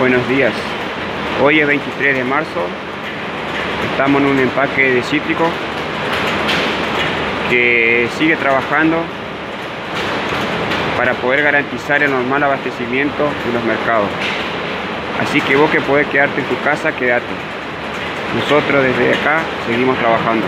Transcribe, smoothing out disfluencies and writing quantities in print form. Buenos días. Hoy es 23 de marzo. Estamos en un empaque de cítrico que sigue trabajando para poder garantizar el normal abastecimiento de los mercados. Así que vos que podés quedarte en tu casa, quédate. Nosotros desde acá seguimos trabajando.